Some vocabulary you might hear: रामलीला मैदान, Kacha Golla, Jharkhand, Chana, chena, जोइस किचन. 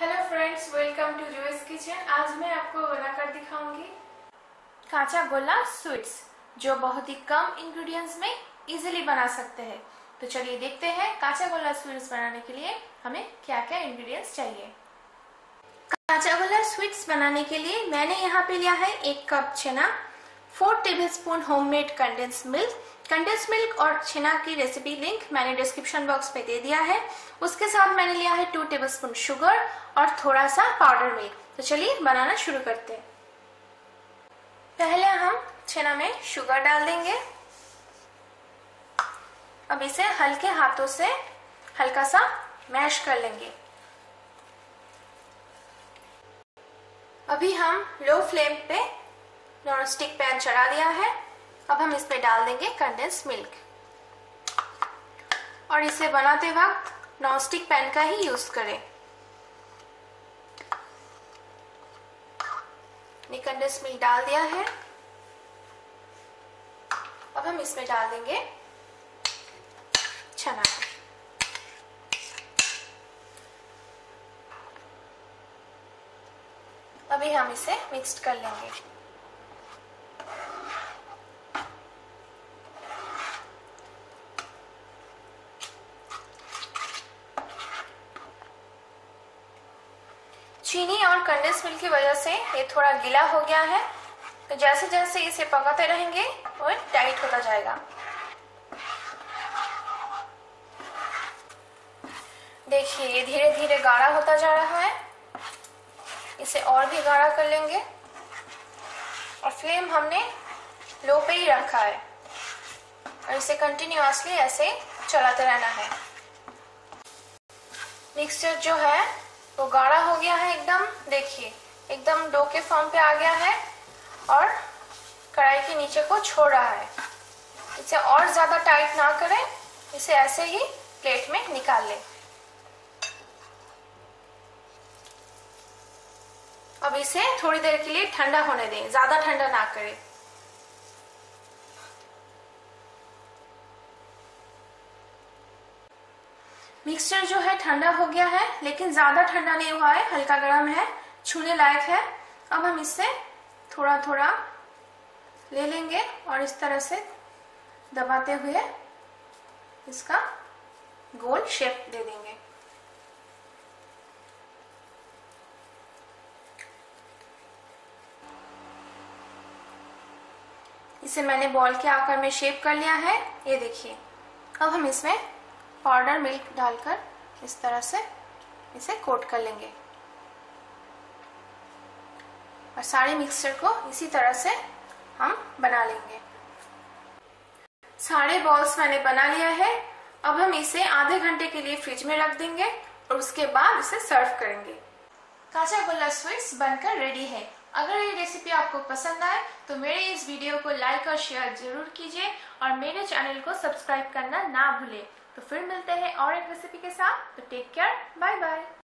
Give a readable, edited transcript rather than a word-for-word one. Hello friends, welcome to जोइस किचन। आज मैं आपको बनाकर दिखाऊंगी काचा गोला स्वीट्स, जो बहुत ही कम इंग्रेडिएंट्स में इजीली बना सकते हैं। तो चलिए देखते हैं काचा गोला स्वीट्स बनाने के लिए हमें क्या क्या इंग्रेडिएंट्स चाहिए। काचा गोला स्वीट्स बनाने के लिए मैंने यहाँ पे लिया है 1 कप चना, 4 टेबलस्पून होममेड कंडेंस मिल्क और छेना की रेसिपी लिंक मैंने डिस्क्रिप्शन बॉक्स में दे दिया है। उसके साथ मैंने लिया है 2 टेबलस्पून शुगर और थोड़ा सा पाउडर मिल्क। तो चलिए बनाना शुरू करते हैं। पहले हम छेना में शुगर डाल देंगे। अब इसे हल्के हाथों से हल्का सा मैश कर लेंगे। अभी हम लो फ्लेम पे नॉन स्टिक पैन चढ़ा दिया है। अब हम इसमें डाल देंगे कंडेंस मिल्क और इसे बनाते वक्त नॉन स्टिक पैन का ही यूज करें। ने कंडेंस मिल्क डाल दिया है। अब हम इसमें डाल देंगे चना। अभी हम इसे मिक्स कर लेंगे। चीनी और कंडेंस मिल्क की वजह से ये थोड़ा गीला हो गया है, तो जैसे जैसे इसे पकाते रहेंगे वो टाइट होता जाएगा। देखिए ये धीरे धीरे गाढ़ा होता जा रहा है। इसे और भी गाढ़ा कर लेंगे और फ्लेम हमने लो पे ही रखा है और इसे कंटिन्यूअसली ऐसे चलाते रहना है। मिक्सचर जो है तो गाढ़ा हो गया है एकदम। देखिए एकदम डो के फॉर्म पे आ गया है और कढ़ाई के नीचे को छोड़ रहा है। इसे और ज्यादा टाइट ना करें, इसे ऐसे ही प्लेट में निकाल लें। अब इसे थोड़ी देर के लिए ठंडा होने दें, ज्यादा ठंडा ना करें। मिक्सचर जो है ठंडा हो गया है, लेकिन ज्यादा ठंडा नहीं हुआ है, हल्का गर्म है, छूने लायक है। अब हम इससे थोड़ा थोड़ा ले लेंगे और इस तरह से दबाते हुए इसका गोल शेप दे देंगे। इसे मैंने बॉल के आकार में शेप कर लिया है, ये देखिए। अब हम इसमें पाउडर मिल्क डालकर इस तरह से इसे कोट कर लेंगे और सारे मिक्सचर को इसी तरह से हम बना लेंगे। सारे बॉल्स मैंने बना लिया है। अब हम इसे आधे घंटे के लिए फ्रिज में रख देंगे और उसके बाद इसे सर्व करेंगे। काचा गोला स्वीट्स बनकर रेडी है। अगर ये रेसिपी आपको पसंद आए तो मेरे इस वीडियो को लाइक और शेयर जरूर कीजिए और मेरे चैनल को सब्सक्राइब करना ना भूलें। तो फिर मिलते हैं और एक रेसिपी के साथ। तो टेक केयर, बाय बाय।